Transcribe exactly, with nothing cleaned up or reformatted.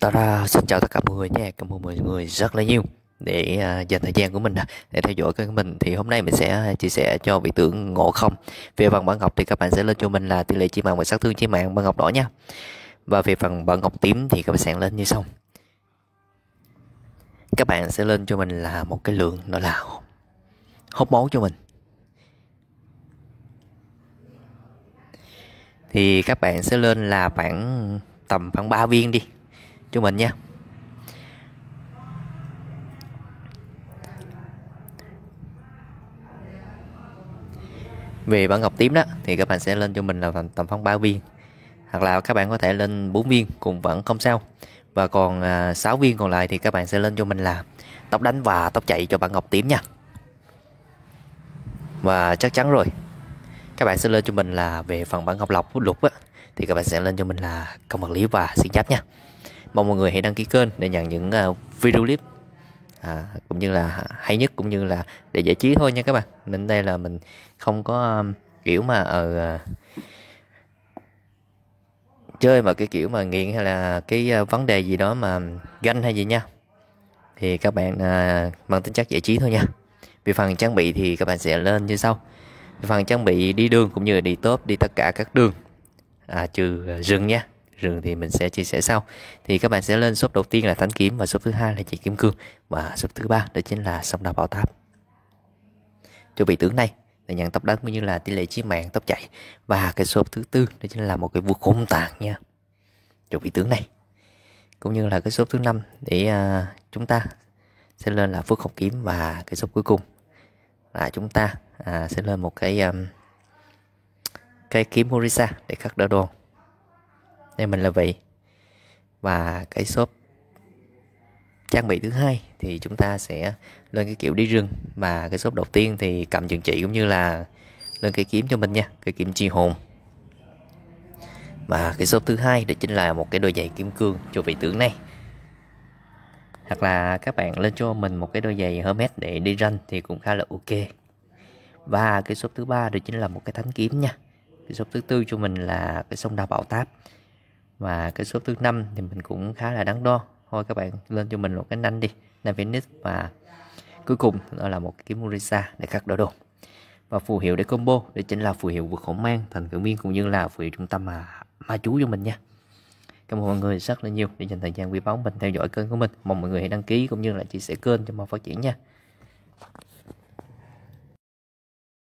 Tara xin chào tất cả mọi người nha, cảm ơn mọi người rất là nhiều để uh, dành thời gian của mình để theo dõi kênh mình. Thì hôm nay mình sẽ chia sẻ cho vị tướng Ngộ Không. Về phần bản ngọc thì các bạn sẽ lên cho mình là tỷ lệ chí mạng và sát thương chí mạng bản ngọc đỏ nha. Và về phần bản ngọc tím thì các bạn sẽ lên như sau. Các bạn sẽ lên cho mình là một cái lượng nó là hút máu cho mình. Thì các bạn sẽ lên là khoảng tầm khoảng ba viên đi cho mình nha. Về bản ngọc tím đó thì các bạn sẽ lên cho mình là tầm khoảng ba viên, hoặc là các bạn có thể lên bốn viên cũng vẫn không sao. Và còn sáu viên còn lại thì các bạn sẽ lên cho mình là tốc đánh và tốc chạy cho bản ngọc tím nha. Và chắc chắn rồi, các bạn sẽ lên cho mình là về phần bản ngọc lọc lục á, thì các bạn sẽ lên cho mình là công vật lý và siêng chắc nha. Mong mọi người hãy đăng ký kênh để nhận những video clip à, cũng như là hay nhất, cũng như là để giải trí thôi nha các bạn. Nên đây là mình không có um, kiểu mà uh, chơi mà cái kiểu mà nghiện hay là cái uh, vấn đề gì đó mà ganh hay gì nha. Thì các bạn uh, mang tính chất giải trí thôi nha. Về phần trang bị thì các bạn sẽ lên như sau. Về phần trang bị đi đường cũng như là đi top, đi tất cả các đường à, trừ uh, rừng nha. Rừng thì mình sẽ chia sẻ sau. Thì các bạn sẽ lên shop đầu tiên là thánh kiếm, và shop thứ hai là chỉ kim cương, và shop thứ ba đó chính là sông đào bảo tháp. Cho vị tướng này là nhận tốc đánh cũng như là tỷ lệ chí mạng, tốc chạy. Và cái shop thứ tư đó chính là một cái vua khốn tàn nha, cho vị tướng này. Cũng như là cái shop thứ năm để uh, chúng ta sẽ lên là phước học kiếm. Và cái shop cuối cùng là chúng ta uh, sẽ lên một cái um, cái kiếm Orisa để khắc đỡ đồ. Đây mình là vậy. Và cái shop trang bị thứ hai thì chúng ta sẽ lên cái kiểu đi rừng. Và cái shop đầu tiên thì cầm trường trị cũng như là lên cây kiếm cho mình nha, cây kiếm chi hồn. Và cái shop thứ hai đó chính là một cái đôi giày kim cương cho vị tướng này. Hoặc là các bạn lên cho mình một cái đôi giày Hermes để đi ranh thì cũng khá là ok. Và cái shop thứ ba đó chính là một cái thánh kiếm nha. Cái shop thứ tư cho mình là cái sông đào bảo tháp. Và cái shop thứ năm thì mình cũng khá là đáng đo. Thôi các bạn lên cho mình một cái nanh đi, nanh Phoenix. Và cuối cùng đó là một cái kiếm Orisa để khắc đỡ đồ. Và phù hiệu để combo để chính là phù hiệu vượt khổ mang, thành cử miên cũng như là phù hiệu trung tâm mà ma chú cho mình nha. Cảm ơn mọi người rất là nhiều để dành thời gian quý báu mình theo dõi kênh của mình. Mong mọi người hãy đăng ký cũng như là chia sẻ kênh cho mà phát triển nha.